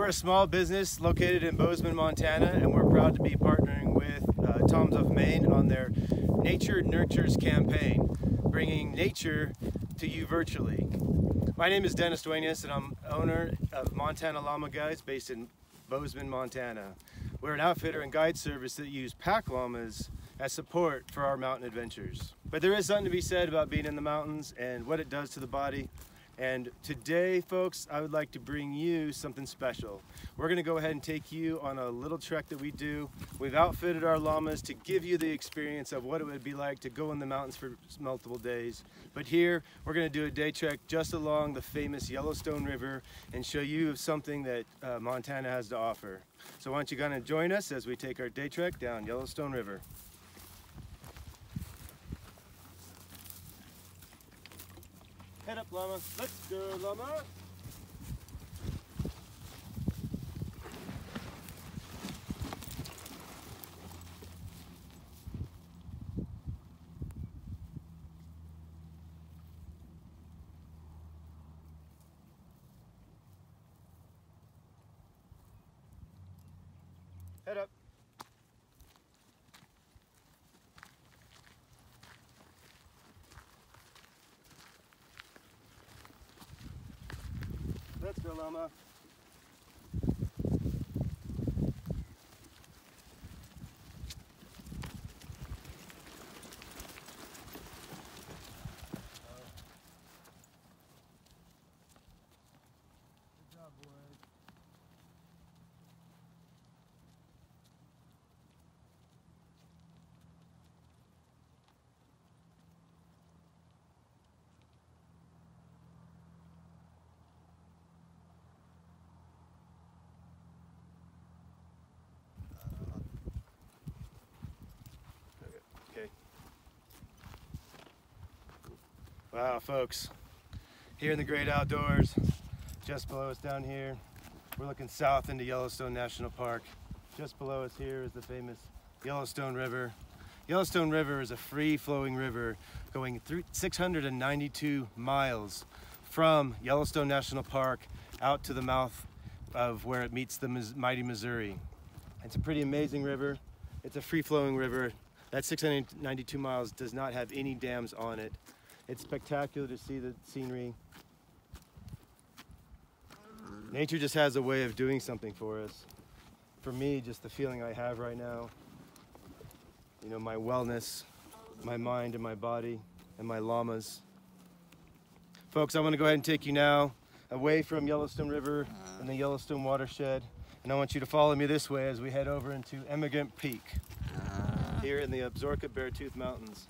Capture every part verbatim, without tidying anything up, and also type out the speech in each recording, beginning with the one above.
We're a small business located in Bozeman, Montana, and we're proud to be partnering with uh, Tom's of Maine on their Nature Nurtures campaign, bringing nature to you virtually. My name is Dennis Duenas, and I'm owner of Montana Llama Guides based in Bozeman, Montana. We're an outfitter and guide service that use pack llamas as support for our mountain adventures. But there is something to be said about being in the mountains and what it does to the body. And today, folks, I would like to bring you something special. We're gonna go ahead and take you on a little trek that we do. We've outfitted our llamas to give you the experience of what it would be like to go in the mountains for multiple days. But here, we're gonna do a day trek just along the famous Yellowstone River and show you something that uh, Montana has to offer. So why don't you gonna join us as we take our day trek down Yellowstone River. Head up, llama. Let's go, llama. Head up. Let's go, llama. Wow, folks, here in the great outdoors, just below us down here, we're looking south into Yellowstone National Park. Just below us here is the famous Yellowstone River. Yellowstone River is a free-flowing river going through six hundred ninety-two miles from Yellowstone National Park out to the mouth of where it meets the mighty Missouri. It's a pretty amazing river. It's a free-flowing river. That six hundred ninety-two miles does not have any dams on it. It's spectacular to see the scenery. Nature just has a way of doing something for us. For me, just the feeling I have right now, you know, my wellness, my mind and my body, and my llamas. Folks, I want to go ahead and take you now away from Yellowstone River and the Yellowstone watershed. And I want you to follow me this way as we head over into Emigrant Peak here in the Absaroka Beartooth Mountains.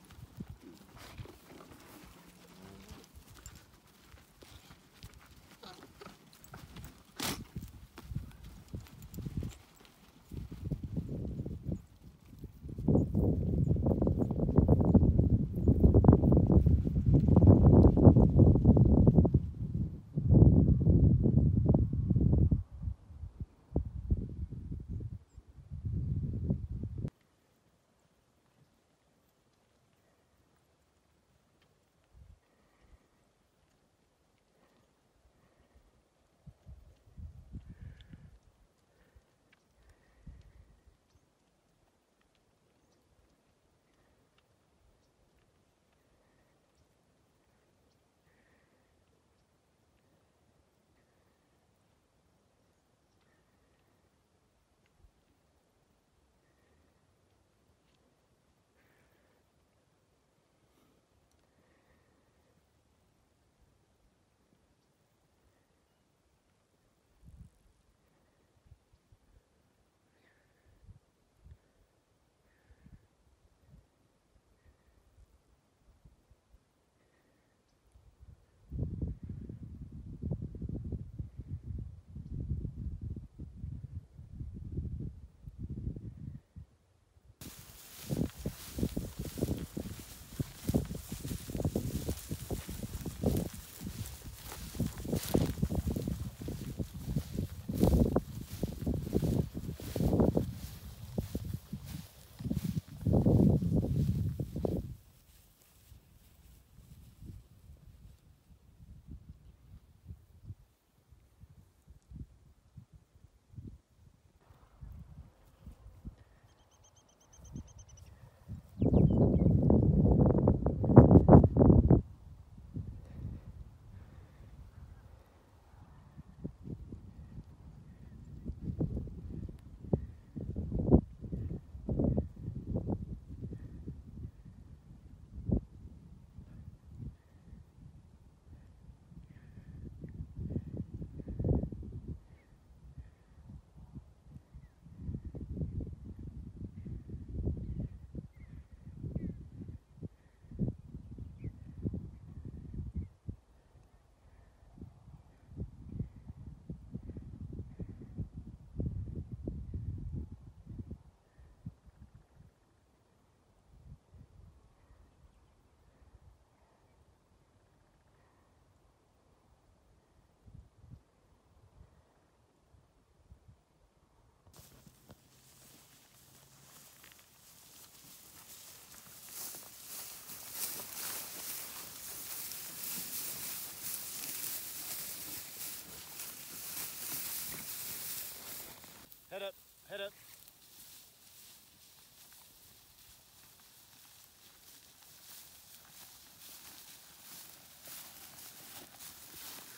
Head up, head up.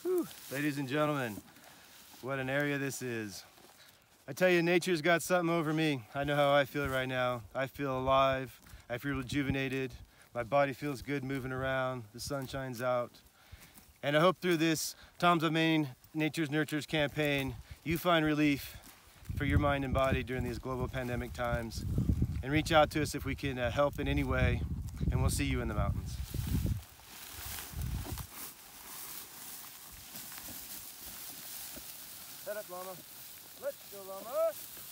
Whew. Ladies and gentlemen, what an area this is. I tell you, nature's got something over me. I know how I feel right now. I feel alive, I feel rejuvenated. My body feels good moving around, the sun shines out. And I hope through this Tom's of Maine Nature's Nurtures campaign, you find relief for your mind and body during these global pandemic times. And reach out to us if we can uh, help in any way, and we'll see you in the mountains. Head up, llama. Let's go, llama.